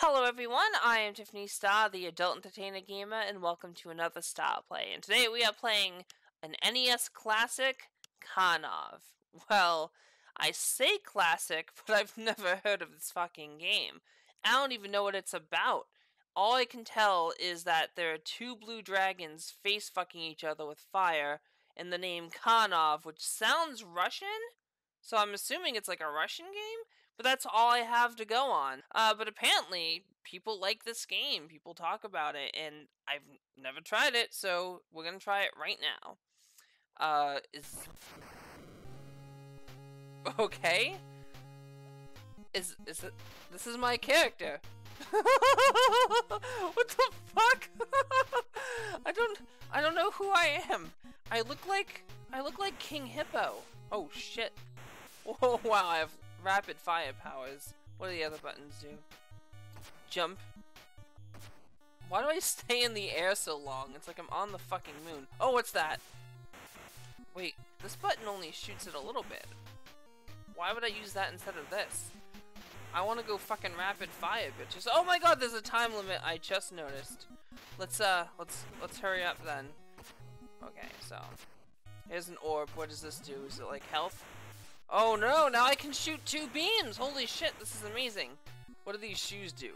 Hello everyone, I am Tiffany Starr, the adult entertainer gamer, and welcome to another Star Play. And today we are playing an NES classic, Karnov. Well, I say classic, but I've never heard of this fucking game. I don't even know what it's about. All I can tell is that there are two blue dragons face-fucking each other with fire, and the name Karnov, which sounds Russian? So I'm assuming it's like a Russian game? But that's all I have to go on. But apparently, people like this game. People talk about it, and I've never tried it, so we're gonna try it right now. Okay? This is my character. What the fuck? I don't know who I am. I look like King Hippo. Oh, shit. Oh, wow, I have rapid fire powers. What do the other buttons do? Jump. Why do I stay in the air so long? It's like I'm on the fucking moon. Oh, what's that? Wait, this button only shoots it a little bit. Why would I use that instead of this? I want to go fucking rapid fire, bitches. Oh my god, there's a time limit I just noticed. Let's hurry up then. Okay, so here's an orb. What does this do? Is it like health? Oh no, now I can shoot two beams! Holy shit, this is amazing. What do these shoes do?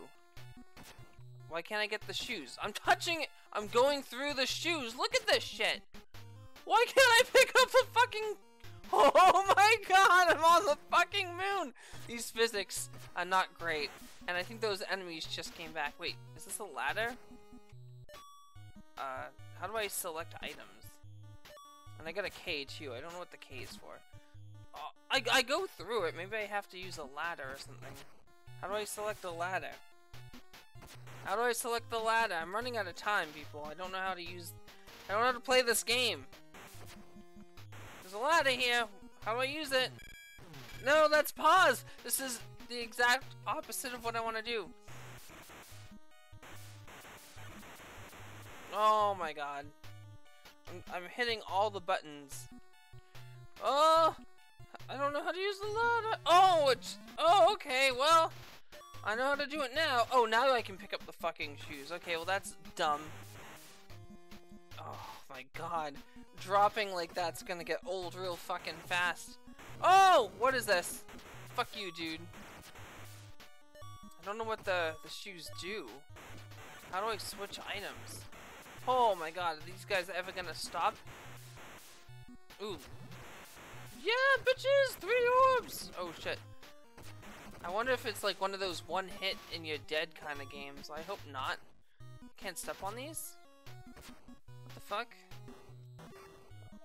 Why can't I get the shoes? I'm touching it! I'm going through the shoes! Look at this shit! Why can't I pick up the fucking... Oh my god, I'm on the fucking moon! These physics are not great. And I think those enemies just came back. Wait, is this a ladder? How do I select items? And I got a K too, I don't know what the K is for. I go through it. Maybe I have to use a ladder or something. How do I select a ladder? How do I select the ladder? I'm running out of time, people. I don't know how to use... I don't know how to play this game. There's a ladder here. How do I use it? No, that's pause! This is the exact opposite of what I want to do. Oh my god. I'm hitting all the buttons. Oh! I don't know how to use the ladder. Oh, it's... Oh, okay, well... I know how to do it now. Oh, now I can pick up the fucking shoes. Okay, well, that's dumb. Oh, my God. Dropping like that's gonna get old real fucking fast. Oh! What is this? Fuck you, dude. I don't know what the shoes do. How do I switch items? Oh, my God. Are these guys ever gonna stop? Ooh. Yeah, bitches! Three orbs! Oh, shit. I wonder if it's like one of those one hit and you're dead kind of games. I hope not. Can't step on these? What the fuck?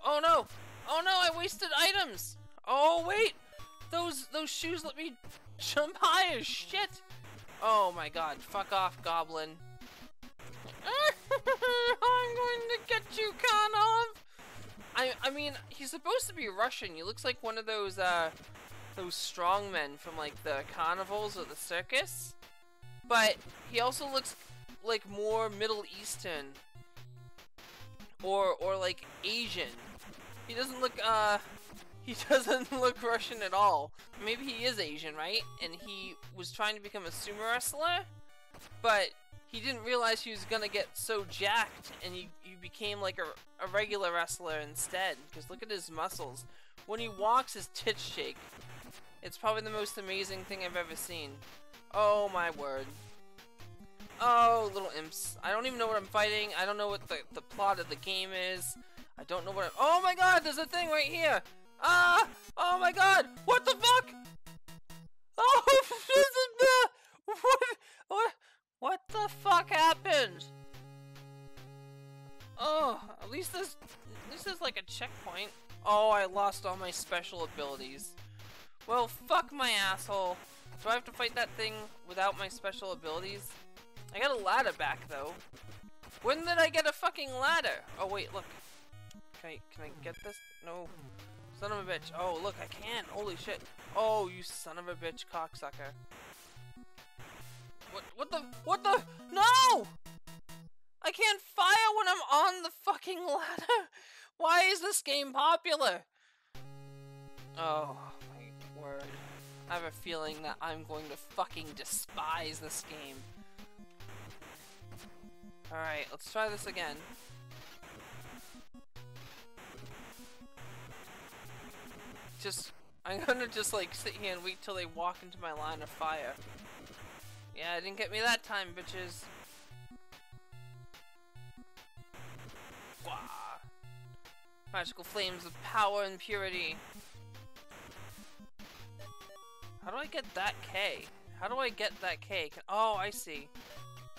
Oh, no! Oh, no! I wasted items! Oh, wait! Those shoes let me jump higher! Shit! Oh, my god. Fuck off, goblin. I'm going to get you, Karnov! I mean, he's supposed to be Russian. He looks like one of those strongmen from, like, the carnivals or the circus. But he also looks, like, more Middle Eastern. Or like, Asian. He doesn't look Russian at all. Maybe he is Asian, right? And he was trying to become a sumo wrestler? But... he didn't realize he was gonna get so jacked, and he became like a regular wrestler instead. Because look at his muscles. When he walks, his tits shake. It's probably the most amazing thing I've ever seen. Oh my word. Oh, little imps. I don't even know what I'm fighting. I don't know what the plot of the game is. I don't know what I'm... Oh my god, there's a thing right here! Ah! Oh my god! What the fuck? Oh, this is the... What the fuck happened? Oh, at least there's like a checkpoint. Oh, I lost all my special abilities. Well, fuck my asshole. Do I have to fight that thing without my special abilities? I got a ladder back though. When did I get a fucking ladder? Oh wait, look. Can I get this? No. Son of a bitch. Oh look, I can. Holy shit. Oh, you son of a bitch, cocksucker. What the? No! I can't fire when I'm on the fucking ladder! Why is this game popular? Oh, my word. I have a feeling that I'm going to fucking despise this game. Alright, let's try this again. I'm gonna just like sit here and wait till they walk into my line of fire. Yeah, it didn't get me that time, bitches. Wah. Magical flames of power and purity. How do I get that K? How do I get that K? Oh, I see.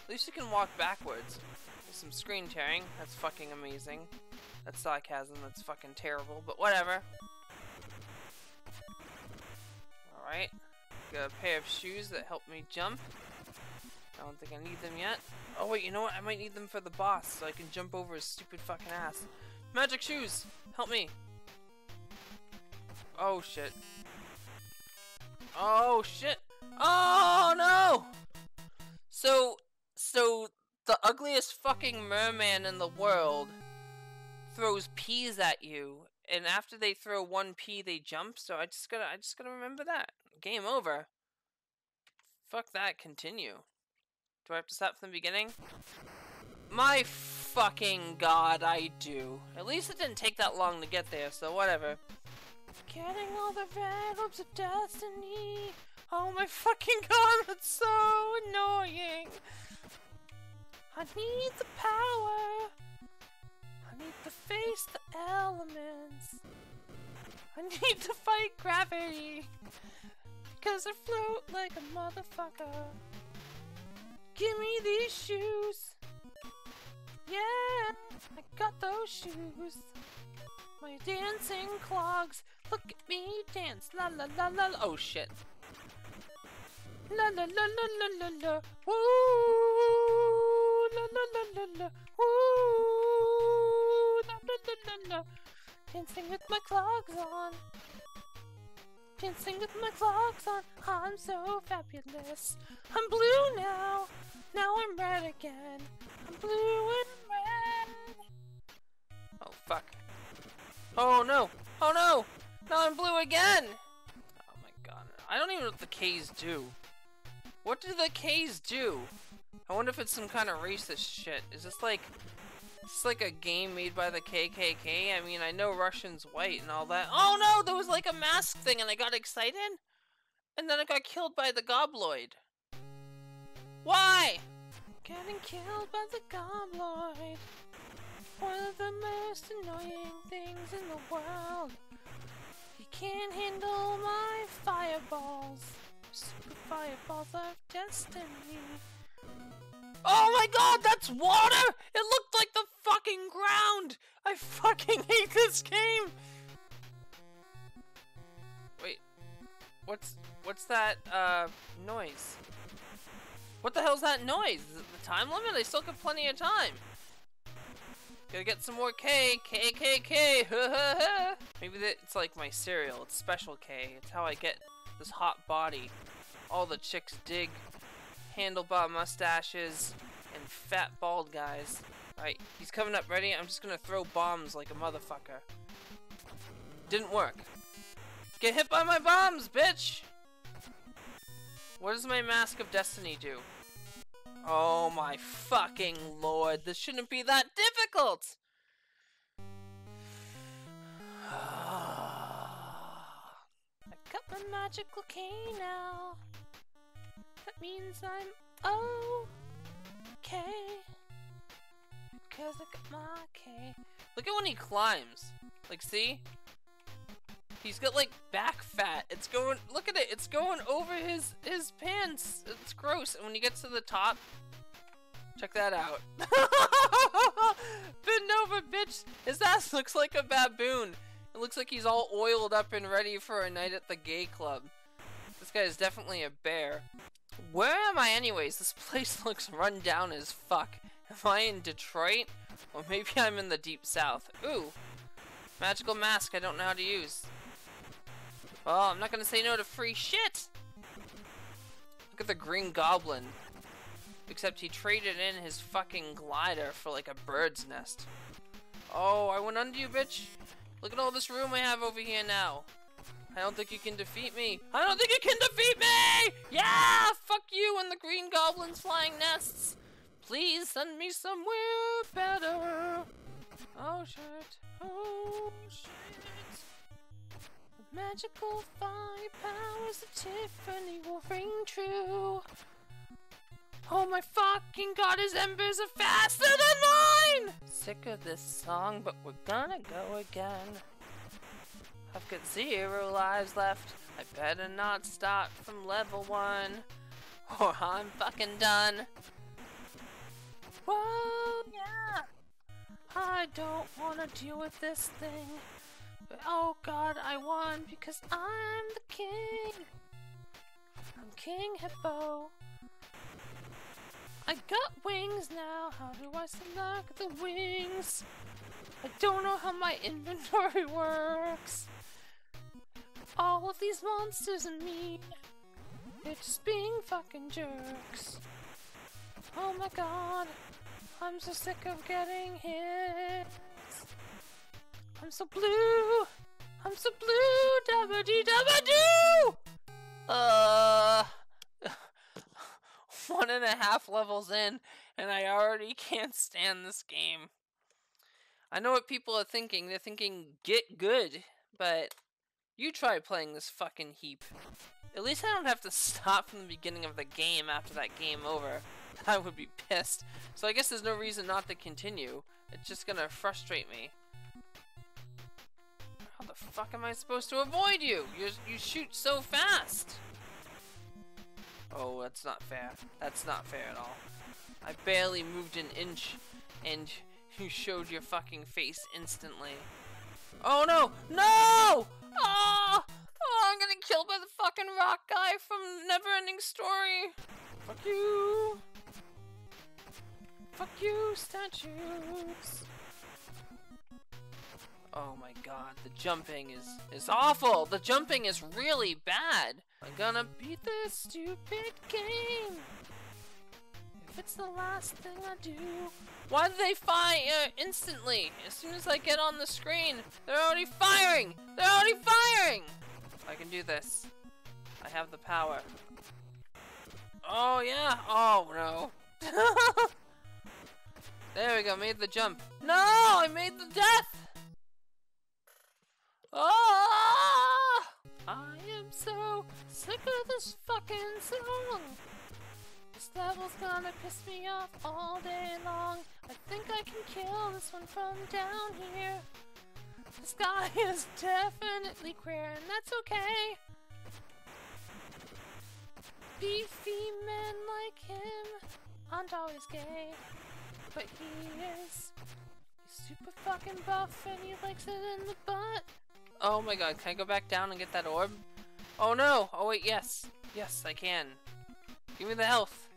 At least you can walk backwards. There's some screen tearing. That's fucking amazing. That's sarcasm. That's fucking terrible, but whatever. Alright, got a pair of shoes that help me jump. I don't think I need them yet. Oh wait, you know what? I might need them for the boss so I can jump over his stupid fucking ass. Magic shoes! Help me! Oh shit. Oh shit! Oh no! So the ugliest fucking merman in the world throws peas at you. And after they throw one P, they jump. So I just gotta remember that. Game over. Fuck that. Continue. Do I have to start from the beginning? My fucking god, I do. At least it didn't take that long to get there. So whatever. Getting all the red hopes of destiny. Oh my fucking god, that's so annoying. I need the power. I need to face the elements. I need to fight gravity. Because I float like a motherfucker. Give me these shoes. Yeah, I got those shoes. My dancing clogs. Look at me dance. La la la la. Oh shit. La la la la la la la. Woo! La la la la la. Woo! Dancing with my clogs on. Dancing with my clogs on. I'm so fabulous. I'm blue now. Now I'm red again. I'm blue and red. Oh fuck. Oh no. Oh no. Now I'm blue again. Oh my god. I don't even know what the K's do. What do the K's do? I wonder if it's some kind of racist shit. Is this like... It's like a game made by the KKK. I mean, I know Russians white and all that. Oh no, there was like a mask thing and I got excited. And then I got killed by the Gobloid. Why? Getting killed by the Gobloid. One of the most annoying things in the world. You can't handle my fireballs. Super fireballs of destiny. Oh my god, that's water! It looked like the fucking ground! I fucking hate this game! Wait, what's that, noise? What the hell's that noise? Is it the time limit? I still got plenty of time! Gotta get some more K, K, K, K, ha ha ha! Maybe it's like my cereal, it's Special K, it's how I get this hot body. All the chicks dig. Handlebar mustaches and fat bald guys. Alright, he's coming up, ready? I'm just gonna throw bombs like a motherfucker. Didn't work. Get hit by my bombs, bitch! What does my Mask of Destiny do? Oh my fucking lord, this shouldn't be that difficult! I got my magical key now. That means I'm okay. Because I got my K. Look at when he climbs. Like, see? He's got like back fat. It's going, look at it. It's going over his pants. It's gross. And when he gets to the top, check that out. Bend over, bitch. His ass looks like a baboon. It looks like he's all oiled up and ready for a night at the gay club. This guy is definitely a bear. Where am I anyways? This place looks run down as fuck. Am I in Detroit? Or maybe I'm in the deep south. Ooh. Magical mask I don't know how to use. Well, I'm not gonna say no to free shit! Look at the Green Goblin. Except he traded in his fucking glider for like a bird's nest. Oh, I went under you, bitch! Look at all this room I have over here now. I don't think you can defeat me. I don't think you can defeat me! Yeah! Fuck you and the green goblin's flying nests. Please send me somewhere better. Oh shit. Oh shit. The magical powers of Tiffany will ring true. Oh my fucking god, his embers are faster than mine! Sick of this song, but we're gonna go again. I've got 0 lives left. I better not start from level 1, or I'm fucking done. Whoa, yeah! I don't wanna deal with this thing. But oh god, I won because I'm the king. I'm King Hippo. I got wings now. How do I select the wings? I don't know how my inventory works. All of these monsters and me, they're just being fucking jerks. Oh my god, I'm so sick of getting hit. I'm so blue. I'm so blue. Dabba-dee-dabba-doo! One and a half levels in, and I already can't stand this game. I know what people are thinking. They're thinking, get good, but you try playing this fucking heap. At least I don't have to stop from the beginning of the game after that game over. I would be pissed. So I guess there's no reason not to continue. It's just gonna frustrate me. How the fuck am I supposed to avoid you? You shoot so fast! Oh, that's not fair. That's not fair at all. I barely moved an inch, and you showed your fucking face instantly. Oh no! No! Oh! Oh, I'm gonna get killed by the fucking rock guy from NeverEnding Story! Fuck you! Fuck you, statues! Oh my god, the jumping is awful! The jumping is really bad! I'm gonna beat this stupid game! If it's the last thing I do... Why do they fire instantly? As soon as I get on the screen, they're already firing! They're already firing! I can do this. I have the power. Oh yeah! Oh no! There we go, made the jump. No! I made the death! Ah! I am so sick of this fucking song. This level's gonna piss me off all day long. I think I can kill this one from down here. This guy is definitely queer, and that's okay. Beefy men like him aren't always gay, but he is. He's super fucking buff, and he likes it in the butt. Oh my god, can I go back down and get that orb? Oh no! Oh wait, yes. Yes, I can. Give me the health.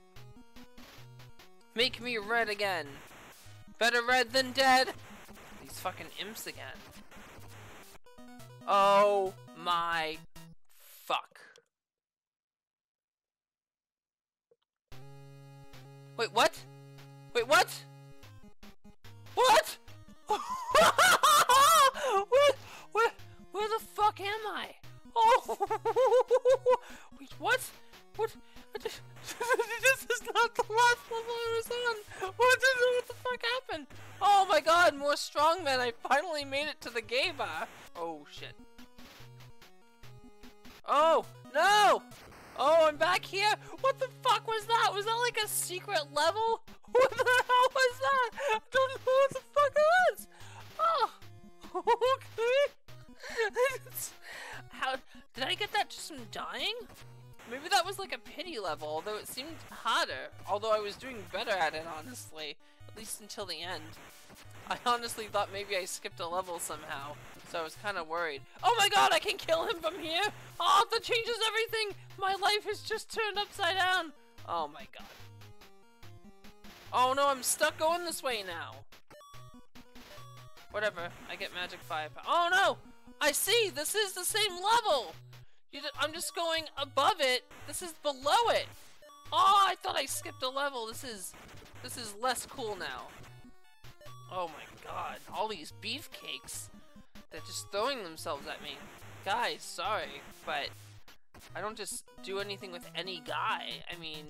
Make me red again. Better red than dead! These fucking imps again. Oh my fuck. Wait, what? Wait, what? What? Where the fuck am I? Oh! Wait, what? What? This is not the last level I was on! What the fuck happened? Oh my god, more strongmen! I finally made it to the gay bar! Oh shit. Oh! No! Oh, I'm back here! What the fuck was that? Was that like a secret level? What the hell was that? I don't know what the fuck it was! Oh! Okay! How did I get that just from dying? Maybe that was like a pity level, although it seemed harder. Although I was doing better at it, honestly. At least until the end. I honestly thought maybe I skipped a level somehow, so I was kind of worried. Oh my god, I can kill him from here! Oh, that changes everything! My life is just turned upside down! Oh my god. Oh no, I'm stuck going this way now! Whatever, I get magic firepower. Oh no! I see! This is the same level! I'm just going above it. This is below it. Oh, I thought I skipped a level. This is less cool now. Oh my god. All these beefcakes. They're just throwing themselves at me. Guys, sorry, but I don't just do anything with any guy. I mean,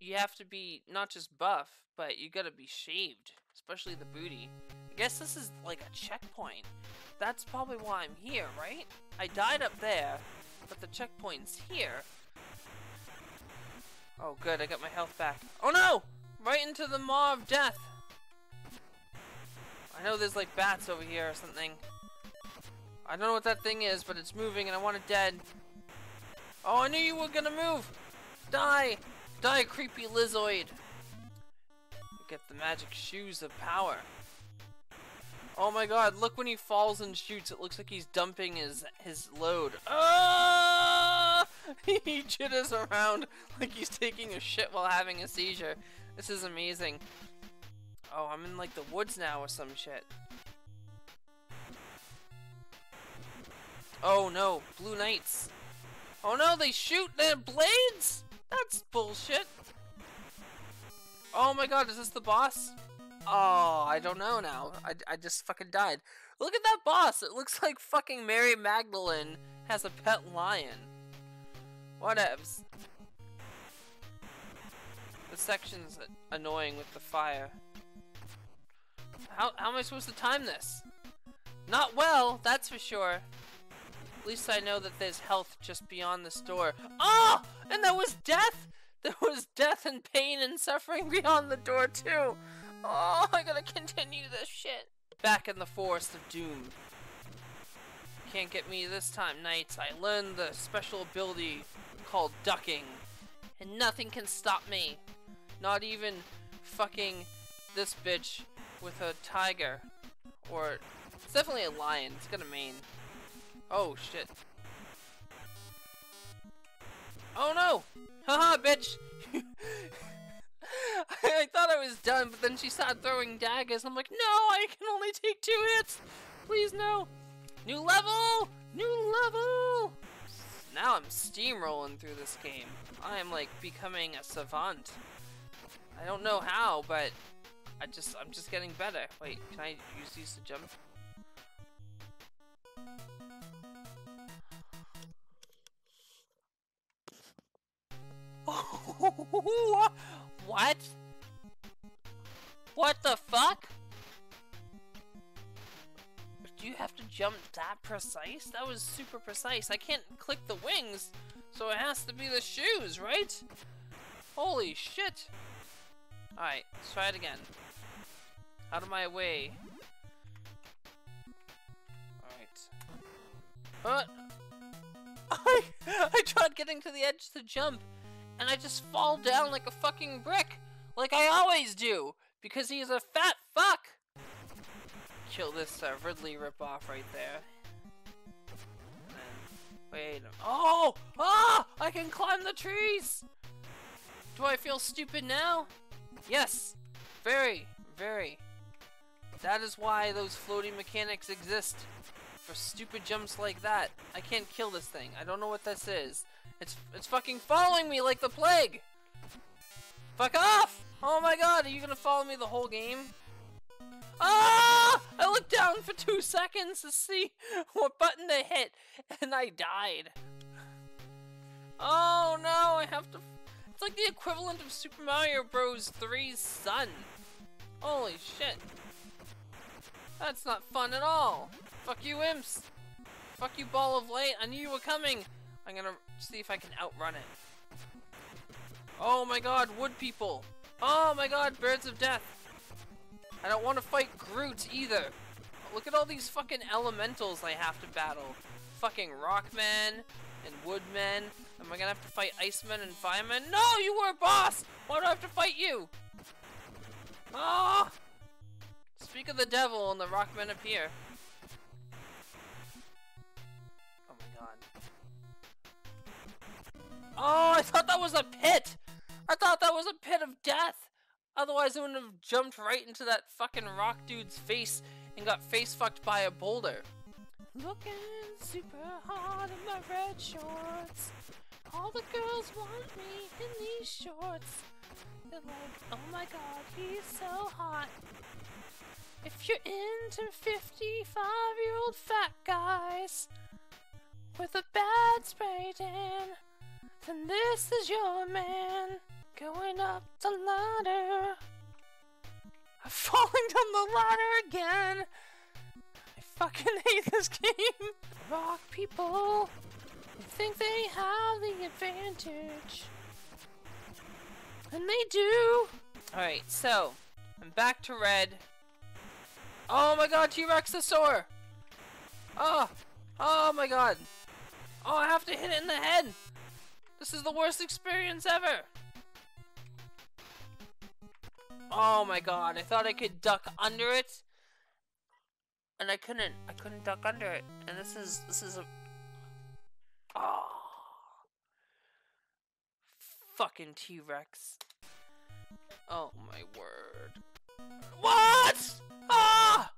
you have to be not just buff, but you gotta be shaved, especially the booty. I guess this is like a checkpoint. That's probably why I'm here, right? I died up there, but the checkpoint's here. Oh good, I got my health back. Oh no! Right into the maw of death! I know there's like bats over here or something. I don't know what that thing is, but it's moving and I want it dead. Oh, I knew you were gonna move! Die! Die, creepy lizzoid! Get the magic shoes of power. Oh my god, look when he falls and shoots, it looks like he's dumping his load. Ah! He jitters around like he's taking a shit while having a seizure. This is amazing. Oh, I'm in like the woods now or some shit. Oh no, Blue Knights. Oh no, they shoot their blades? That's bullshit. Oh my god, is this the boss? Oh, I don't know now. I just fucking died. Look at that boss. It looks like fucking Mary Magdalene has a pet lion. Whatevs. The section's annoying with the fire. How am I supposed to time this? Not well, that's for sure. At least I know that there's health just beyond this door. Oh! And there was death! There was death and pain and suffering beyond the door, too! Oh, I gotta continue this shit. Back in the forest of doom. Can't get me this time, Knights. I learned the special ability called ducking. And nothing can stop me. Not even fucking this bitch with a tiger. Or, it's definitely a lion. It's gonna mean. Oh, shit. Oh, no! Haha, bitch! I thought I was done, but then she started throwing daggers, and I'm like, no, I can only take 2 hits! Please, no! New level! New level! Now I'm steamrolling through this game. I am, like, becoming a savant. I don't know how, but I'm just getting better. Wait, can I use these to jump? What? What the fuck? Do you have to jump that precise? That was super precise. I can't click the wings, so it has to be the shoes, right? Holy shit. Alright, let's try it again. Out of my way. Alright. I tried getting to the edge to jump. And I just fall down like a fucking brick, like I always do, because he's a fat fuck! Kill this Ridley ripoff right there. And wait, oh! Ah! I can climb the trees! Do I feel stupid now? Yes! Very, very. That is why those floating mechanics exist. For stupid jumps like that. I can't kill this thing. I don't know what this is. It's fucking following me like the plague! Fuck off! Oh my god, are you gonna follow me the whole game? Ah! I looked down for 2 seconds to see what button to hit, and I died. Oh no, I have to... It's like the equivalent of Super Mario Bros. 3's son. Holy shit. That's not fun at all. Fuck you, imps. Fuck you, ball of light. I knew you were coming. I'm gonna see if I can outrun it. Oh my god, wood people! Oh my god, birds of death! I don't want to fight Groot either! Look at all these fucking elementals I have to battle. Fucking Rockman and Woodman. Am I gonna have to fight Iceman and Fireman? No, you were a boss! Why do I have to fight you? Ah! Speak of the devil and the Rockmen appear. Oh my god. Oh, I thought that was a pit! I thought that was a pit of death! Otherwise, I wouldn't have jumped right into that fucking rock dude's face and got face fucked by a boulder. Looking super hard in my red shorts. All the girls want me in these shorts. They're like, oh my god, he's so hot. If you're into 55-year-old fat guys, with the bad spray tan. Then this is your man, going up the ladder. I'm falling down the ladder again. I fucking hate this game. Rock people think they have the advantage, and they do. Alright, so I'm back to red. Oh my god, T-Rexosaur! Oh! Oh my god! Oh, I have to hit it in the head! This is the worst experience ever! Oh my god, I thought I could duck under it, and I couldn't. I couldn't duck under it, and this is a... Oh! Fucking T-Rex. Oh my word. What?! Ah!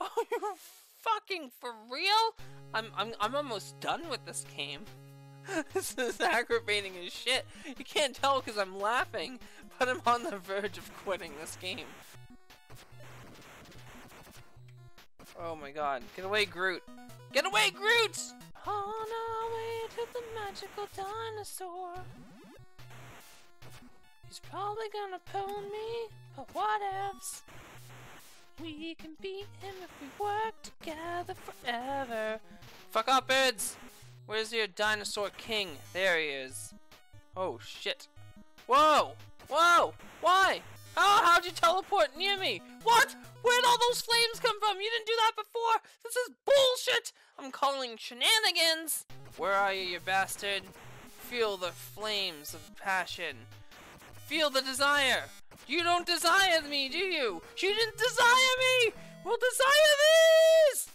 Oh, you're fucking for real? I'm almost done with this game. This is aggravating as shit. You can't tell because I'm laughing, but I'm on the verge of quitting this game. Oh my god. Get away, Groot. Get away, Groot! On our way to the magical dinosaur. He's probably gonna pwn me, but whatevs. We can beat him if we work together forever. Fuck up, birds! Where's your dinosaur king? There he is. Oh, shit. Whoa! Whoa! Why? Oh, how'd you teleport near me? What? Where'd all those flames come from? You didn't do that before! This is bullshit! I'm calling shenanigans! Where are you bastard? Feel the flames of passion. Feel the desire! You don't desire me, do you? You didn't desire me! We'll desire this!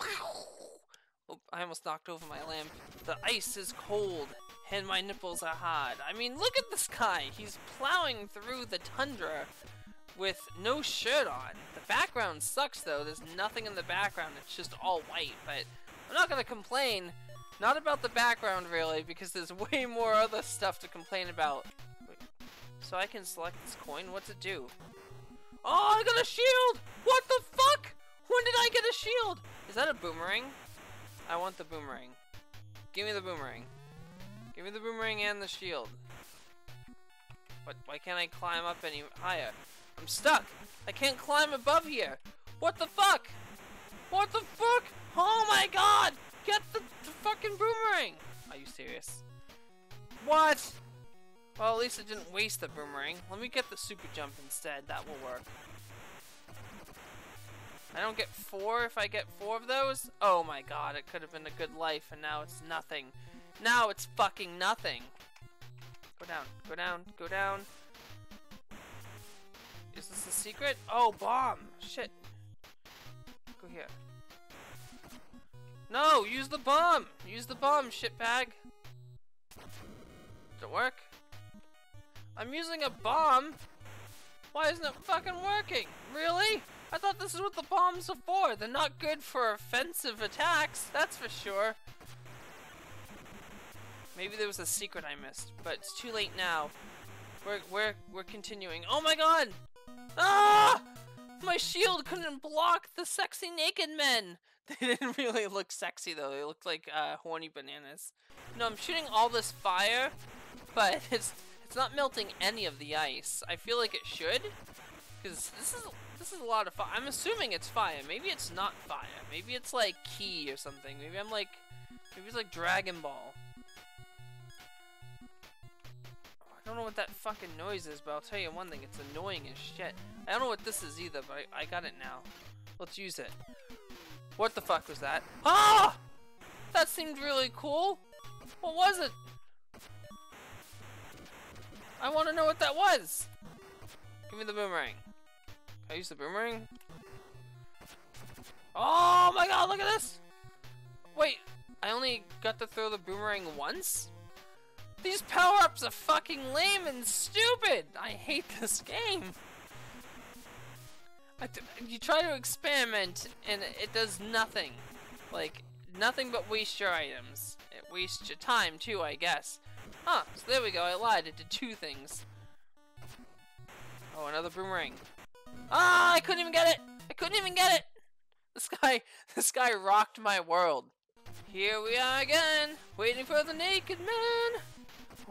Oh, I almost knocked over my lamp. The ice is cold, and my nipples are hard. I mean, look at this guy! He's plowing through the tundra with no shirt on. The background sucks, though. There's nothing in the background. It's just all white, but I'm not gonna complain. Not about the background, really, because there's way more other stuff to complain about. So I can select this coin. What's it do? Oh, I got a shield! What the fuck? When did I get a shield? Is that a boomerang? I want the boomerang. Give me the boomerang. Give me the boomerang and the shield. But why can't I climb up any higher? I'm stuck! I can't climb above here! What the fuck? What the fuck? Oh my god! Get the fucking boomerang! Are you serious? What? Well, at least it didn't waste the boomerang. Let me get the super jump instead. That will work. I don't get four if I get four of those? Oh my god, it could have been a good life, and now it's nothing. Now it's fucking nothing. Go down, go down, go down. Is this a secret? Oh, bomb! Shit. Go here. No! Use the bomb! Use the bomb, shitbag! Did it work? I'm using a bomb! Why isn't it fucking working? Really? I thought this is what the bombs are for! They're not good for offensive attacks, that's for sure! Maybe there was a secret I missed, but it's too late now. We're continuing. Oh my god! Ah! My shield couldn't block the sexy naked men! They didn't really look sexy though, they looked like horny bananas. No, I'm shooting all this fire, but it's not melting any of the ice. I feel like it should, because this is a lot of fire. I'm assuming it's fire. Maybe it's not fire. Maybe it's like ki or something. Maybe I'm like, maybe it's like Dragon Ball. I don't know what that fucking noise is, but I'll tell you one thing, it's annoying as shit. I don't know what this is either, but I got it now. Let's use it. What the fuck was that? Ah! That seemed really cool. What was it? I want to know what that was. Give me the boomerang. Can I use the boomerang? Oh my god, look at this! Wait, I only got to throw the boomerang once? These power-ups are fucking lame and stupid! I hate this game! You try to experiment, and it does nothing. Like, nothing but waste your items. It wastes your time, too, I guess. Huh, so there we go, I lied, it did two things. Oh, another boomerang. Ah, I couldn't even get it! I couldn't even get it! This guy rocked my world. Here we are again, waiting for the naked man.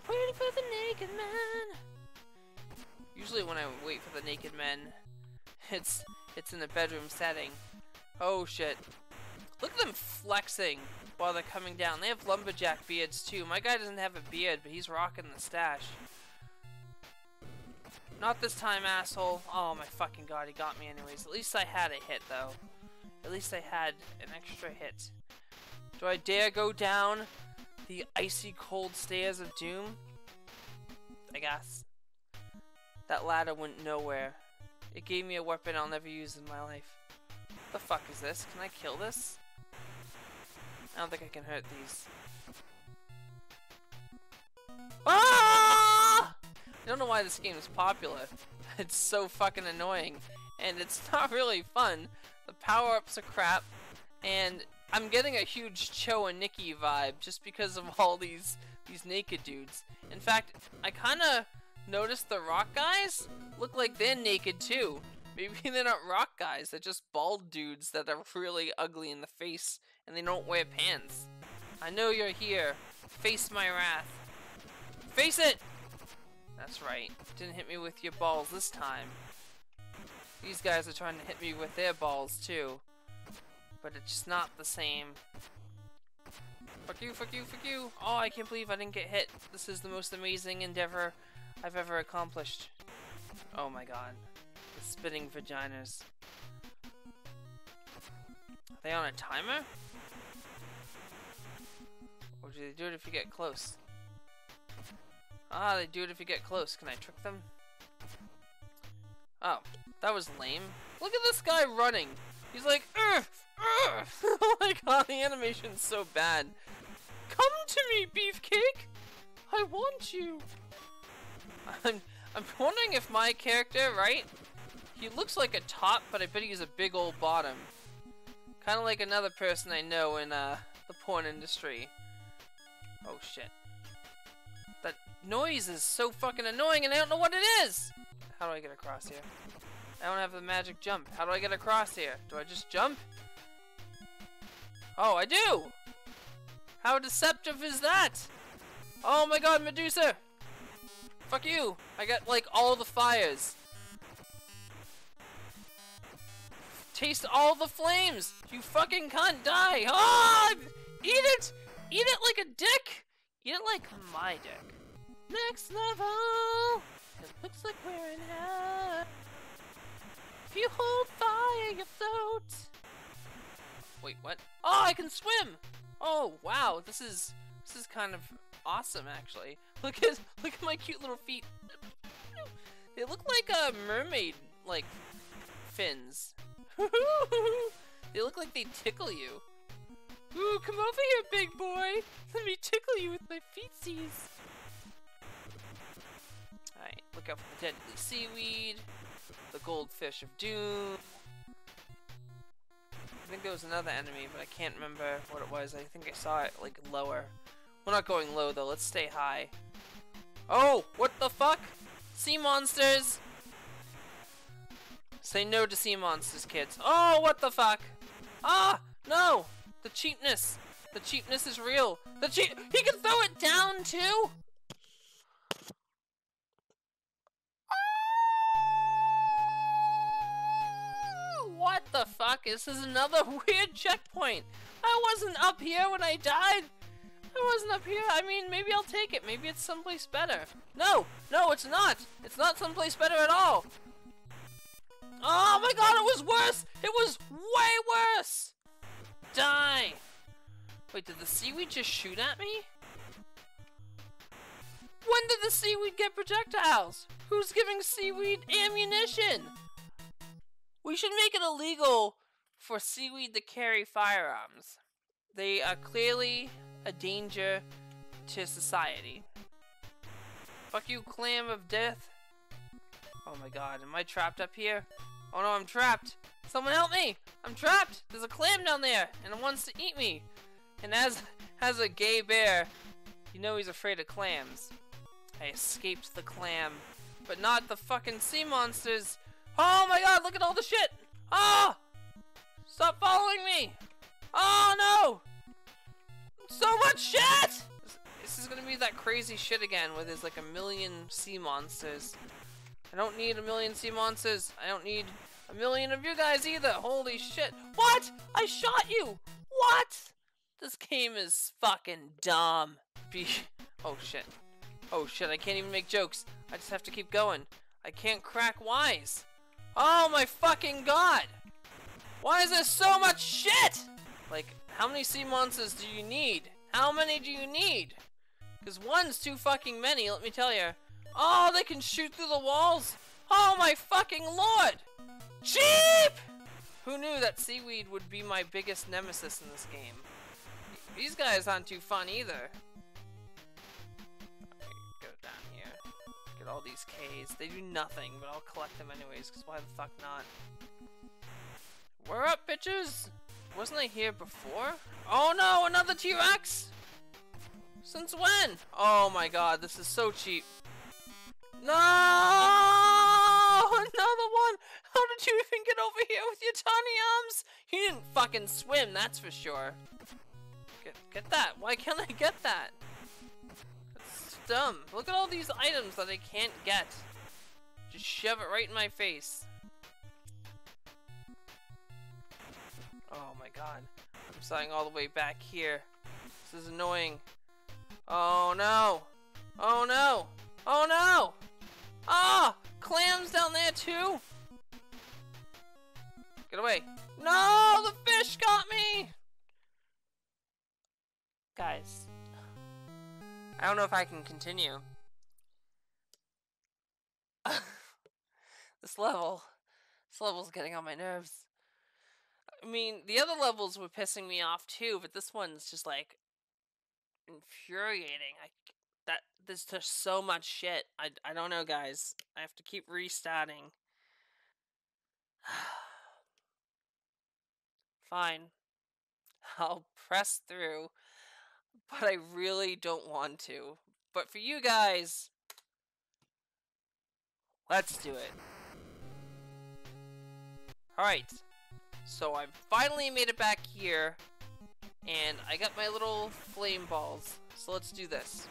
Waiting for the naked man. Usually when I wait for the naked men, it's in a bedroom setting. Oh shit. Look at them flexing while they're coming down. They have lumberjack beards too. My guy doesn't have a beard, but he's rocking the stash. Not this time, asshole. Oh my fucking god, he got me anyways. At least I had a hit though. At least I had an extra hit. Do I dare go down the icy cold stairs of doom? I guess. That ladder went nowhere. It gave me a weapon I'll never use in my life. What the fuck is this? Can I kill this? I don't think I can hurt these. Ah! I don't know why this game is popular. It's so fucking annoying. And it's not really fun. The power-ups are crap. And I'm getting a huge Cho and Nikki vibe just because of all these naked dudes. In fact, I kinda noticed the rock guys look like they're naked too. Maybe they're not rock guys, they're just bald dudes that are really ugly in the face and they don't wear pants. I know you're here. Face my wrath. Face it! That's right. Didn't hit me with your balls this time. These guys are trying to hit me with their balls too. But it's just not the same. Fuck you, fuck you, fuck you! Oh, I can't believe I didn't get hit. This is the most amazing endeavor I've ever accomplished. Oh my god. The spitting vaginas. Are they on a timer? Or do they do it if you get close? Ah, they do it if you get close. Can I trick them? Oh, that was lame. Look at this guy running! He's like, urgh! Urgh! Oh my god, the animation's so bad. Come to me, beefcake! I want you! I'm wondering if my character, right? He looks like a top, but I bet he's a big old bottom. Kind of like another person I know in the porn industry. Oh shit. That noise is so fucking annoying and I don't know what it is! How do I get across here? I don't have the magic jump. How do I get across here? Do I just jump? Oh, I do! How deceptive is that? Oh my god, Medusa! Fuck you! I got, like, all the fires. Taste all the flames! You fucking cunt! Die! Ah! Eat it! Eat it like a dick! Eat it like my dick. Next level! It looks like we're in hell. If you hold fire, you float! Wait, what? Oh, I can swim! Oh, wow, this is kind of awesome, actually. Look at my cute little feet. They look like mermaid, like, fins. They look like they tickle you. Ooh, come over here, big boy! Let me tickle you with my feetsies! Alright, look out for the deadly seaweed, the goldfish of doom. I think there was another enemy, but I can't remember what it was. I think I saw it, like, lower. We're not going low, though. Let's stay high. Oh! What the fuck? Sea monsters! Say no to sea monsters, kids. Oh, what the fuck? Ah! No! The cheapness! The cheapness is real! The cheap- He can throw it down, too?! What the fuck? This is another weird checkpoint. I wasn't up here when I died. I wasn't up here. I mean, maybe I'll take it. Maybe it's someplace better. No, no, it's not. It's not someplace better at all. Oh my god, it was worse. It was way worse. Die. Wait, did the seaweed just shoot at me? When did the seaweed get projectiles? Who's giving seaweed ammunition? We should make it illegal for seaweed to carry firearms. They are clearly a danger to society. Fuck you, clam of death. Oh my god, am I trapped up here? Oh no, I'm trapped. Someone help me! I'm trapped! There's a clam down there, and it wants to eat me. And as a gay bear, you know he's afraid of clams. I escaped the clam, but not the fucking sea monsters. Oh my god, look at all the shit! Ah! Stop following me! Oh no! So much shit! This is gonna be that crazy shit again where there's like a million sea monsters. I don't need a million sea monsters. I don't need a million of you guys either. Holy shit. What? I shot you! What? This game is fucking dumb. Oh shit. Oh shit, I can't even make jokes. I just have to keep going. I can't crack wise. Oh my fucking god! Why is there so much shit? Like, how many sea monsters do you need? How many do you need? Because one's too fucking many, let me tell you. Oh, they can shoot through the walls! Oh my fucking lord! Jeep! Who knew that seaweed would be my biggest nemesis in this game? These guys aren't too fun either. Go down here. Get all these Ks. They do nothing, but I'll collect them anyways, because why the fuck not? We're up, bitches! Wasn't I here before? Oh no, another T-Rex! Since when? Oh my god, this is so cheap. No! Another one! How did you even get over here with your tiny arms? You didn't fucking swim, that's for sure. Get that! Why can't I get that? That's dumb. Look at all these items that I can't get. Just shove it right in my face. Oh my god. I'm sliding all the way back here. This is annoying. Oh no! Oh no! Oh no! Ah! Clams down there too! Get away! No! The fish got me! Guys. I don't know if I can continue. This level's getting on my nerves. I mean, the other levels were pissing me off too, but this one's just like infuriating. There's just so much shit. I don't know, guys. I have to keep restarting. Fine. I'll press through, but I really don't want to. But for you guys, let's do it. Alright. So I've finally made it back here, and I got my little flame balls. So let's do this.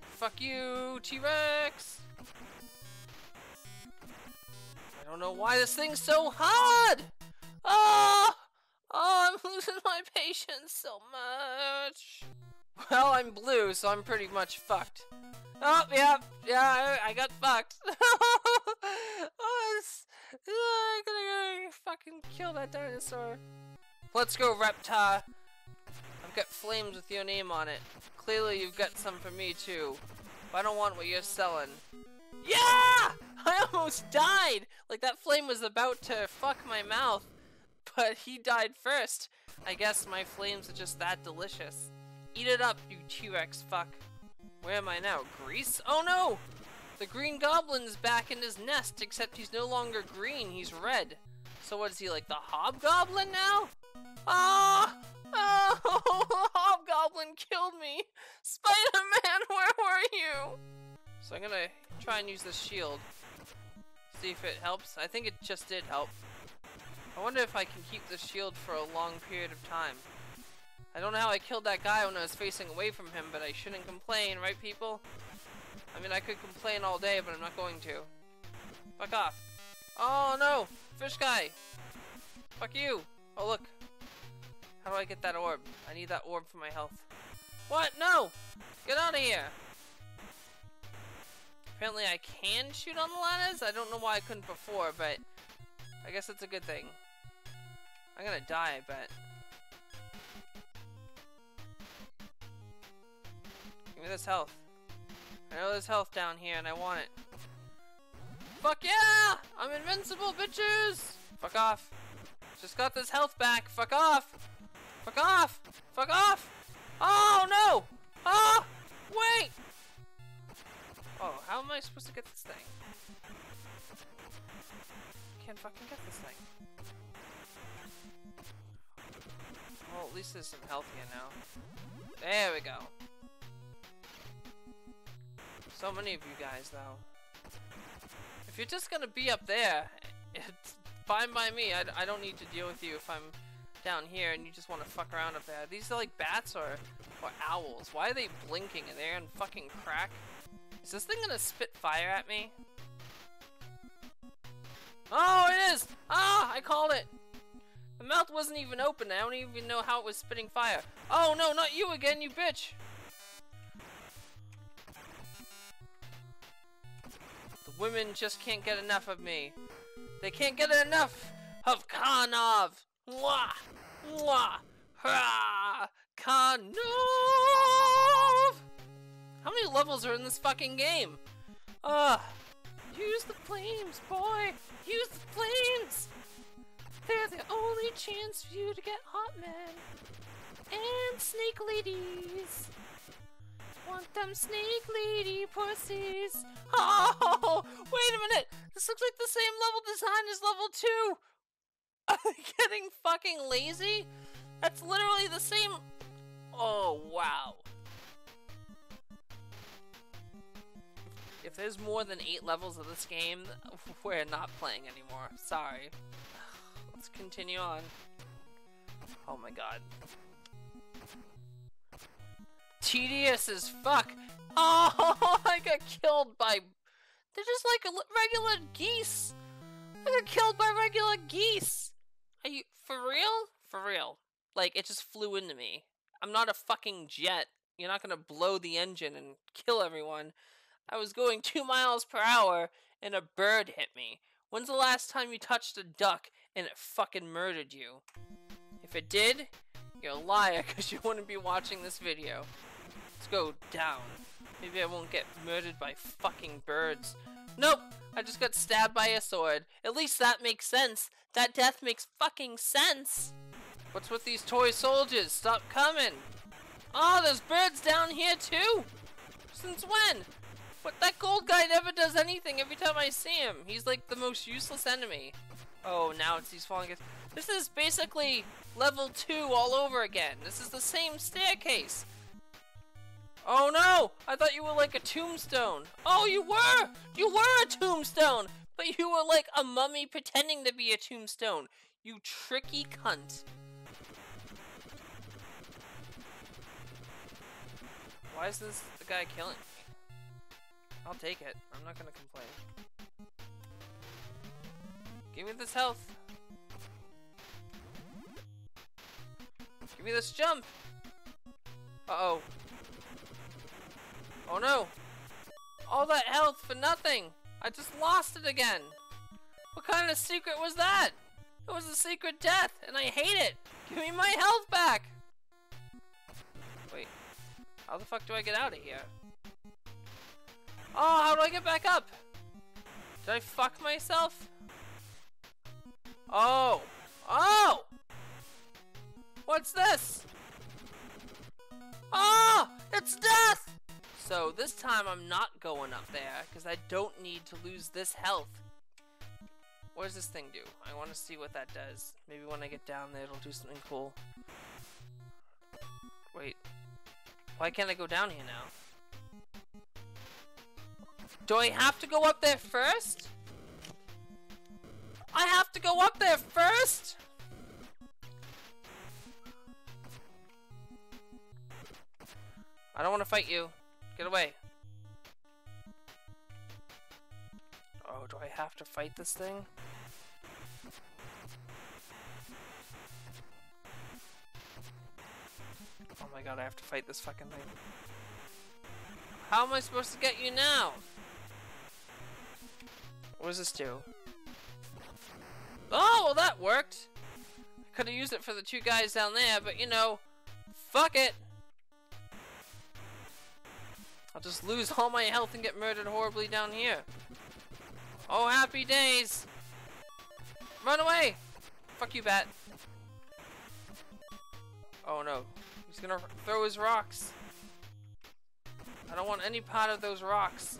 Fuck you, T-Rex! I don't know why this thing's so hard! Oh! Oh, I'm losing my patience so much! Well, I'm blue, so I'm pretty much fucked. Oh, yeah, I got fucked. I'm gonna fucking kill that dinosaur. Let's go, Reptar. I've got flames with your name on it. Clearly you've got some for me too. But I don't want what you're selling. Yeah! I almost died! Like, that flame was about to fuck my mouth. But he died first. I guess my flames are just that delicious. Eat it up, you T-Rex fuck. Where am I now? Greece? Oh no! The green goblin's back in his nest, except he's no longer green, he's red. So what is he, like the hobgoblin now? Ah! Oh! Oh! Hobgoblin killed me! Spider-Man, where were you? So I'm gonna try and use this shield. See if it helps. I think it just did help. I wonder if I can keep this shield for a long period of time. I don't know how I killed that guy when I was facing away from him, but I shouldn't complain, right people? I mean, I could complain all day, but I'm not going to. Fuck off. Oh no! Fish guy! Fuck you! Oh look! How do I get that orb? I need that orb for my health. What? No! Get out of here! Apparently I can shoot on the ladders? I don't know why I couldn't before, but I guess that's a good thing. I'm gonna die, I bet. Give me this health. I know there's health down here and I want it. Fuck yeah! I'm invincible, bitches! Fuck off. Just got this health back. Fuck off! Fuck off! Fuck off! Oh no! Ah! Wait! Oh, how am I supposed to get this thing? I can't fucking get this thing. Well, at least there's some health here now. There we go. So many of you guys, though. If you're just gonna be up there, it's fine by me. I don't need to deal with you if I'm down here and you just want to fuck around up there. These are like bats or Or owls. Why are they blinking? Are they in fucking crack? Is this thing gonna spit fire at me? Oh, it is! Ah, I called it! The mouth wasn't even open. I don't even know how it was spitting fire. Oh no, not you again, you bitch! The women just can't get enough of me. They can't get enough of Karnov! Mwah! Mwah! Ha! Karnov! How many levels are in this fucking game? Ugh! Use the flames, boy! Use the flames! They're the only chance for you to get hot men. And snake ladies! Want them snake lady pussies! Oh! Wait a minute! This looks like the same level design as level 2! Are they getting fucking lazy? That's literally the same... Oh, wow. If there's more than 8 levels of this game, we're not playing anymore. Sorry. Let's continue on. Oh my god. Tedious as fuck! Oh, I got killed by... They're just like regular geese! I got killed by regular geese! Are you... for real? For real. Like, it just flew into me. I'm not a fucking jet. You're not gonna blow the engine and kill everyone. I was going 2 miles per hour and a bird hit me. When's the last time you touched a duck and it fucking murdered you? If it did, you're a liar because you wouldn't be watching this video. Let's go down. Maybe I won't get murdered by fucking birds. Nope! I just got stabbed by a sword. At least that makes sense. That death makes fucking sense. What's with these toy soldiers? Stop coming. Oh, there's birds down here too? Since when? But that gold guy never does anything every time I see him. He's like the most useless enemy. Oh, now it's these falling guys. This is basically level 2 all over again. This is the same staircase. Oh no! I thought you were like a tombstone. Oh, you were! You were a tombstone! But you were like a mummy pretending to be a tombstone. You tricky cunt. Why is this the guy killing me? I'll take it. I'm not gonna complain. Give me this health. Give me this jump. Uh-oh. Oh no. All that health for nothing. I just lost it again. What kind of secret was that? It was a secret death and I hate it. Give me my health back. Wait. How the fuck do I get out of here? Oh, how do I get back up? Did I fuck myself? Oh! Oh! What's this? Oh! It's death! So this time I'm not going up there because I don't need to lose this health. What does this thing do? I want to see what that does. Maybe when I get down there it'll do something cool. Wait. Why can't I go down here now? Do I have to go up there first? I have to go up there first? I don't want to fight you. Get away. Oh, do I have to fight this thing? Oh my god, I have to fight this fucking thing. How am I supposed to get you now? What does this do? Oh, well that worked! I could have used it for the 2 guys down there, but you know, fuck it! I'll just lose all my health and get murdered horribly down here. Oh, happy days! Run away! Fuck you, bat. Oh no, he's gonna throw his rocks. I don't want any part of those rocks.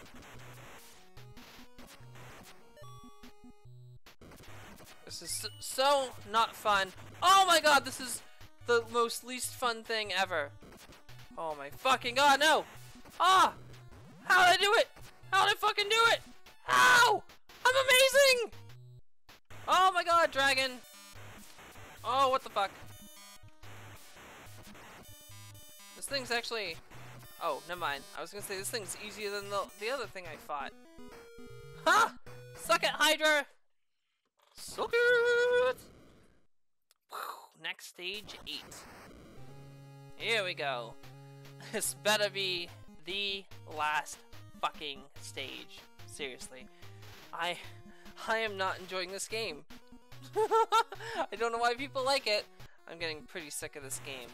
This is so not fun. Oh my god, this is the most least fun thing ever. Oh my fucking god, no! Ah! How did I do it? How did I fucking do it? How? I'm amazing! Oh my god, dragon! Oh, what the fuck? This thing's actually... Oh, never mind. I was gonna say, this thing's easier than the other thing I fought. Ha! Suck it, Hydra! Suck it! Next stage 8. Here we go. This better be the last fucking stage. Seriously. I am not enjoying this game. I don't know why people like it. I'm getting pretty sick of this game.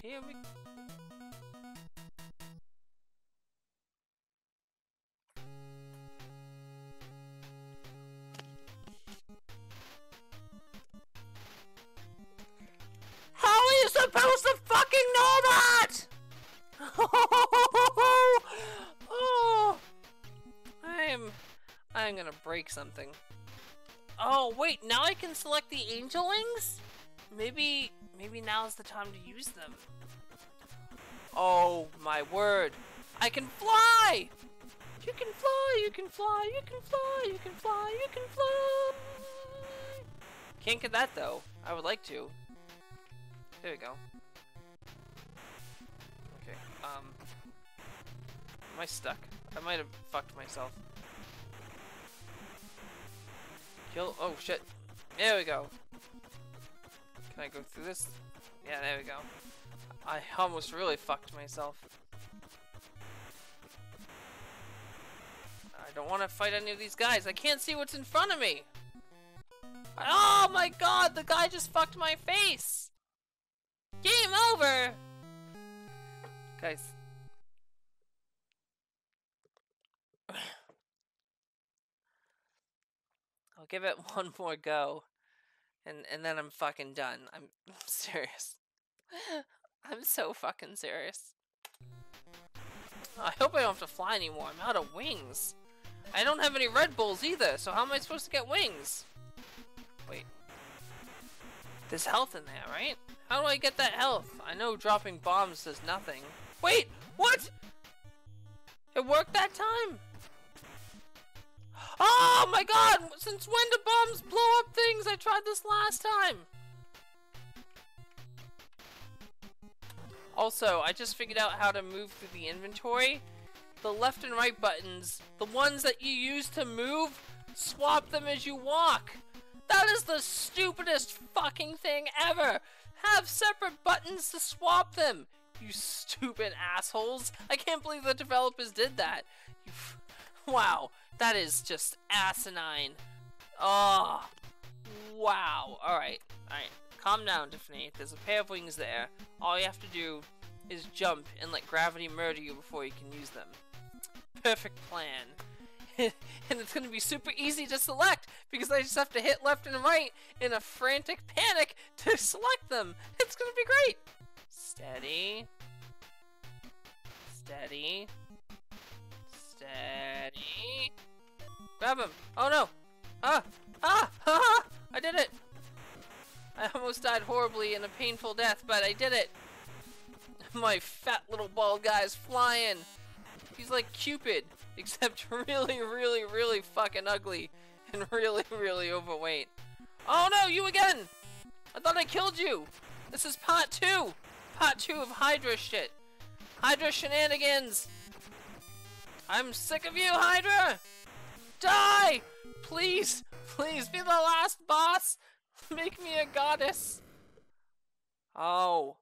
Here we go. How are you supposed to fucking know that? Oh, I'm gonna break something. Oh wait, now I can select the angelings? Maybe now's the time to use them. Oh my word! I can fly! You can fly, you can fly, you can fly, you can fly, you can fly! Can't get that though. I would like to. There we go. Okay, am I stuck? I might have fucked myself. Kill- oh shit. There we go. Can I go through this? Yeah, there we go. I almost really fucked myself. I don't want to fight any of these guys. I can't see what's in front of me. Oh my god, the guy just fucked my face. Game over. Guys. I'll give it one more go. And then I'm fucking done. I'm serious. I'm so fucking serious. I hope I don't have to fly anymore. I'm out of wings. I don't have any Red Bulls either, so how am I supposed to get wings? Wait. There's health in there, right? How do I get that health? I know dropping bombs does nothing. Wait! What?! It worked that time?! Oh my god! Since when do bombs blow up things? I tried this last time! Also, I just figured out how to move through the inventory. The left and right buttons, the ones that you use to move, swap them as you walk. That is the stupidest fucking thing ever! Have separate buttons to swap them, you stupid assholes. I can't believe the developers did that. Wow, that is just asinine. Oh, wow. Alright. Calm down, Tiffany. There's a pair of wings there. All you have to do is jump and let gravity murder you before you can use them. Perfect plan. And it's going to be super easy to select because I just have to hit left and right in a frantic panic to select them. It's going to be great. Steady. Steady. Steady. Grab him. Oh no. Ah. Ah. Ah. I did it. I almost died horribly in a painful death, but I did it! My fat little bald guy's flying! He's like Cupid, except really, really, really fucking ugly, and really, really overweight. Oh no, you again! I thought I killed you! This is part 2! Part 2 of Hydra shit! Hydra shenanigans! I'm sick of you, Hydra! Die! Please, please be the last boss! Make me a goddess. Oh.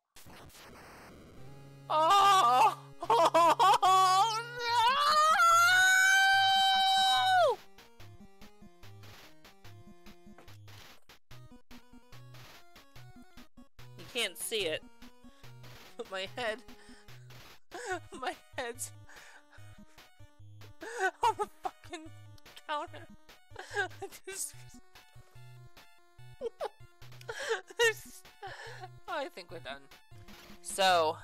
Oh. Oh no! You can't see it. But my head. My head's on the fucking counter. I think we're done. So,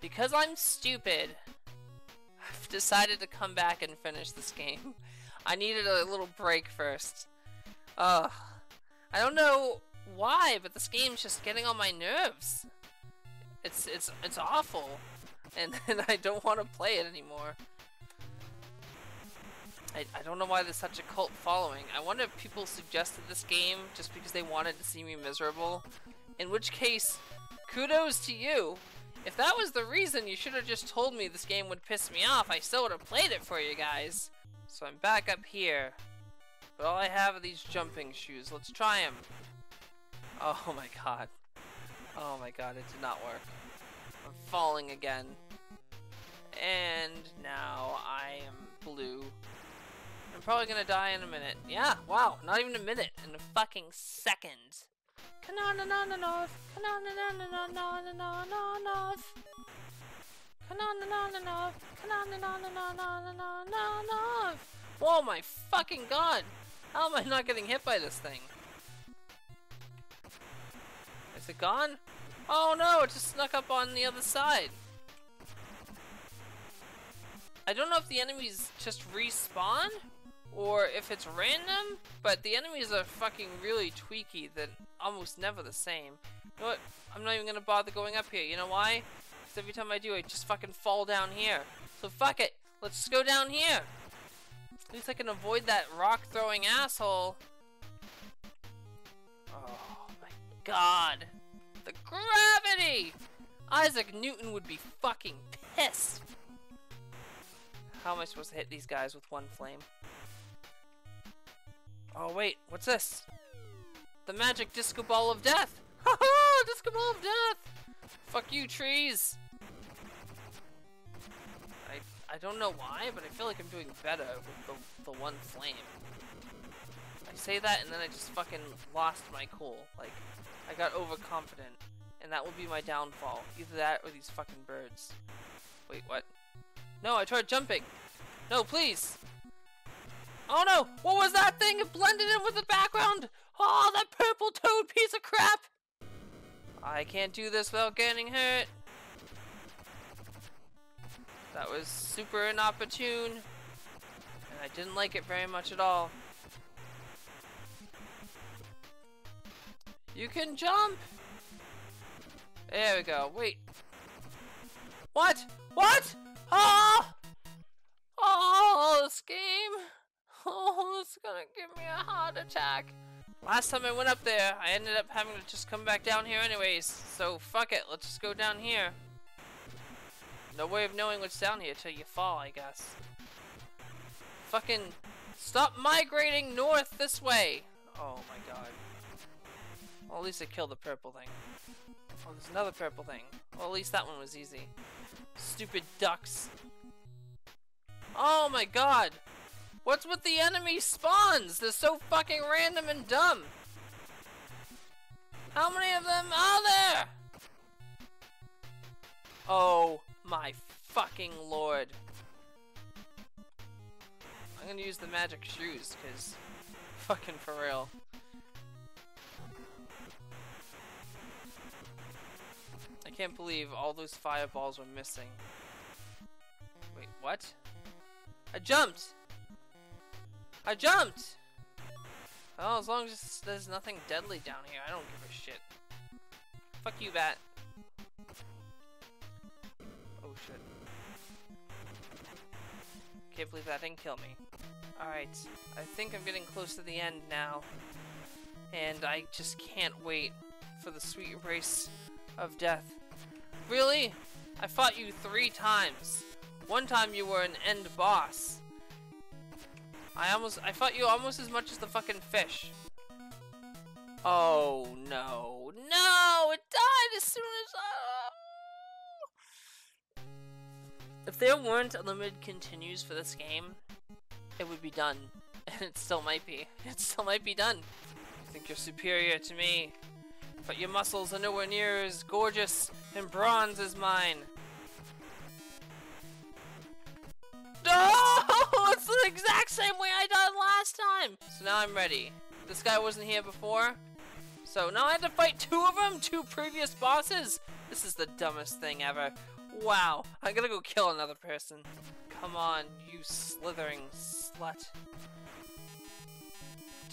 because I'm stupid, I've decided to come back and finish this game. I needed a little break first. I don't know why, but this game's just getting on my nerves. It's awful, and I don't want to play it anymore. I don't know why there's such a cult following. I wonder if people suggested this game just because they wanted to see me miserable. In which case, Kudos to you. If that was the reason, you should have just told me this game would piss me off. I still would have played it for you guys. So I'm back up here. But all I have are these jumping shoes. Let's try them. Oh my god. Oh my god, it did not work. I'm falling again. And now I am blue. I'm probably gonna die in a minute. Yeah, wow, not even a minute. In a fucking second. Whoa, my fucking god! How am I not getting hit by this thing? Is it gone? Oh no, it just snuck up on the other side. I don't know if the enemies just respawn or if it's random, but the enemies are fucking really tweaky. They're almost never the same. You know what? I'm not even gonna bother going up here. You know why? Because every time I do, I just fucking fall down here. So fuck it. Let's just go down here. At least I can avoid that rock-throwing asshole. Oh my god. The gravity! Isaac Newton would be fucking pissed. How am I supposed to hit these guys with one flame? Oh wait, what's this? The magic disco ball of death! Ha ha! Disco ball of death! Fuck you, trees! I don't know why, but I feel like I'm doing better with the one flame. I say that and then I just fucking lost my cool. Like, I got overconfident. And that will be my downfall. Either that or these fucking birds. Wait, what? No, I tried jumping! No, please! Oh no! What was that thing? It blended in with the background! Oh, that purple toad piece of crap! I can't do this without getting hurt! That was super inopportune, and I didn't like it very much at all. You can jump! There we go, wait. What? What? Oh! Oh, this game! Oh, it's gonna give me a heart attack. Last time I went up there, I ended up having to just come back down here anyways, so fuck it, let's just go down here. No way of knowing what's down here till you fall, I guess. Fucking stop migrating north this way! Oh my god. Well, at least I killed the purple thing. Oh, there's another purple thing. Well, at least that one was easy. Stupid ducks. Oh my god! What's with the enemy spawns? They're so fucking random and dumb! How many of them are there? Oh my fucking lord. I'm gonna use the magic shoes, cause fucking for real. I can't believe all those fireballs were missing. Wait, what? I jumped! I jumped! Oh, as long as there's nothing deadly down here, I don't give a shit. Fuck you, bat. Oh shit. Can't believe that didn't kill me. Alright, I think I'm getting close to the end now. And I just can't wait for the sweet race of death. Really? I fought you 3 times. One time you were an end boss. I fought you almost as much as the fucking fish. Oh no. No! It died as soon as I... If there weren't unlimited continues for this game, it would be done. And it still might be. It still might be done. You think you're superior to me, but your muscles are nowhere near as gorgeous and bronze as mine. Oh, it's the exact same way I died last time! So now I'm ready. This guy wasn't here before, so now I had to fight 2 of them? 2 previous bosses? This is the dumbest thing ever. Wow, I'm gonna go kill another person. Come on, you slithering slut.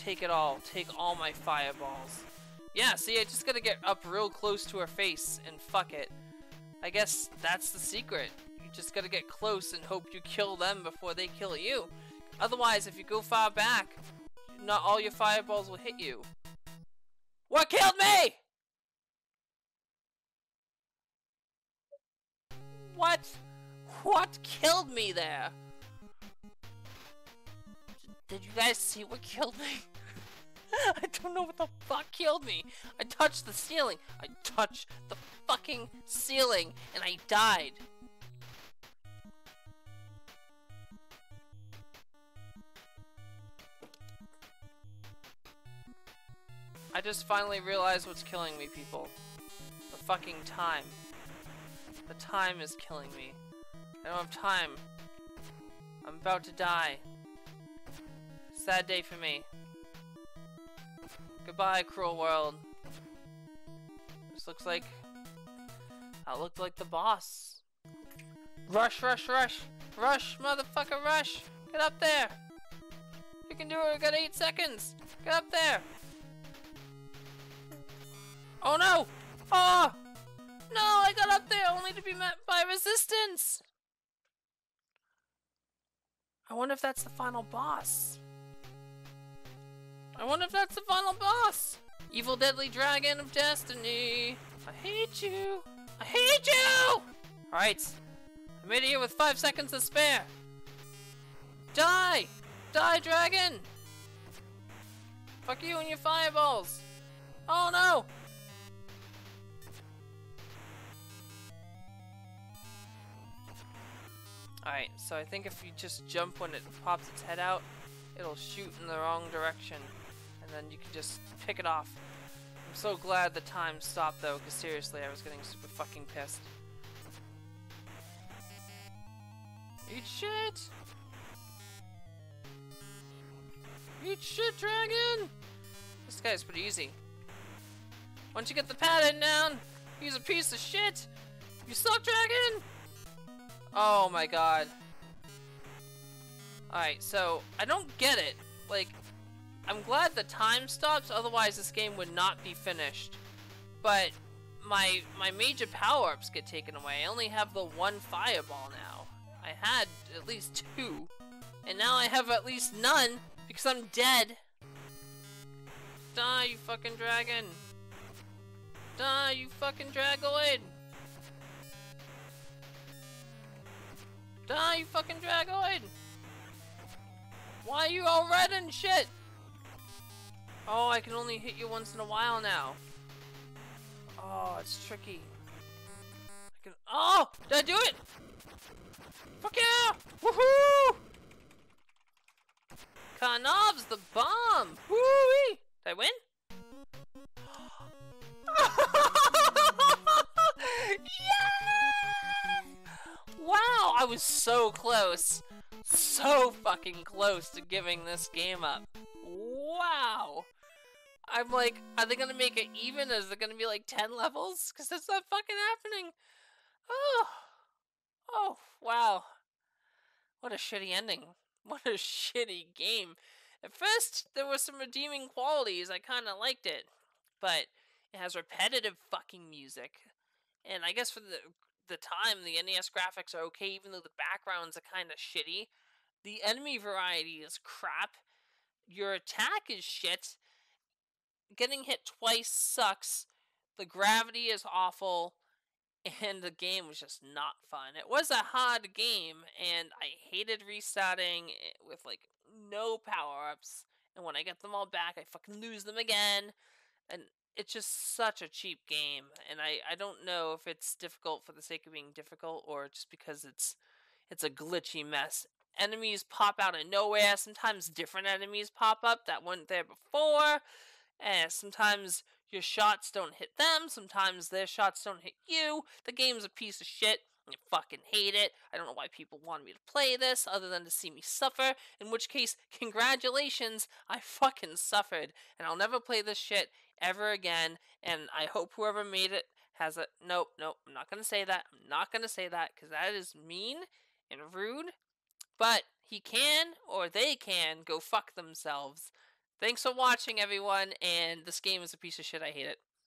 Take it all. Take all my fireballs. Yeah, see, I just gotta get up real close to her face and fuck it. I guess that's the secret. You just gotta get close and hope you kill them before they kill you. Otherwise, if you go far back, not all your fireballs will hit you. What killed me?! What killed me there? Did you guys see what killed me? I don't know what the fuck killed me. I touched the ceiling. I touched the fucking ceiling and I died. I just finally realized what's killing me, people. The fucking time. The time is killing me. I don't have time. I'm about to die. Sad day for me. Goodbye, cruel world. This looks like... I looked like the boss. Rush, rush, rush! Rush, motherfucker, rush! Get up there! You can do it, we got 8 seconds! Get up there! Oh no! Oh! No, I got up there only to be met by resistance! I wonder if that's the final boss. I wonder if that's the final boss! Evil Deadly Dragon of Destiny! I hate you! I hate you! Alright. I made it here with 5 seconds to spare. Die! Die, dragon! Fuck you and your fireballs! Oh no! Alright, so I think if you just jump when it pops its head out, it'll shoot in the wrong direction. And then you can just pick it off. I'm so glad the time stopped though, because seriously, I was getting super fucking pissed. Eat shit! Eat shit, dragon! This guy's pretty easy. Once you get the pattern down, he's a piece of shit! You suck, dragon! Oh my god. Alright, so, I don't get it. Like, I'm glad the time stops, otherwise this game would not be finished. But, my major power-ups get taken away. I only have the one fireball now. I had at least 2. And now I have at least none, because I'm dead. Die, you fucking dragon. Die, you fucking dragoid. Die, you fucking dragoid! Why are you all red and shit? Oh, I can only hit you once in a while now. Oh, it's tricky. I can... Oh! Did I do it? Fuck yeah! Woohoo! Karnov's the bomb! Woo-wee! Did I win? Wow, I was so close. So fucking close to giving this game up. Wow. I'm like, are they gonna make it even? Is it gonna be like 10 levels? Because that's not fucking happening. Oh. Oh, wow. What a shitty ending. What a shitty game. At first, there were some redeeming qualities. I kind of liked it. But it has repetitive fucking music. And I guess for the time, the NES graphics are okay, even though the backgrounds are kind of shitty. The enemy variety is crap. Your attack is shit. Getting hit twice sucks. The gravity is awful. And the game was just not fun. It was a hard game, and I hated restarting with, like, no power-ups. And when I get them all back, I fucking lose them again. And... it's just such a cheap game, and I don't know if it's difficult for the sake of being difficult or just because it's a glitchy mess. Enemies pop out of nowhere. Sometimes different enemies pop up that weren't there before. And sometimes your shots don't hit them. Sometimes their shots don't hit you. The game's a piece of shit. I fucking hate it. I don't know why people want me to play this other than to see me suffer, in which case, congratulations, I fucking suffered, and I'll never play this shit ever again, and I hope whoever made it has a... Nope, nope, I'm not gonna say that. I'm not gonna say that, because that is mean and rude, but he can, or they can, go fuck themselves. Thanks for watching, everyone, and this game is a piece of shit. I hate it.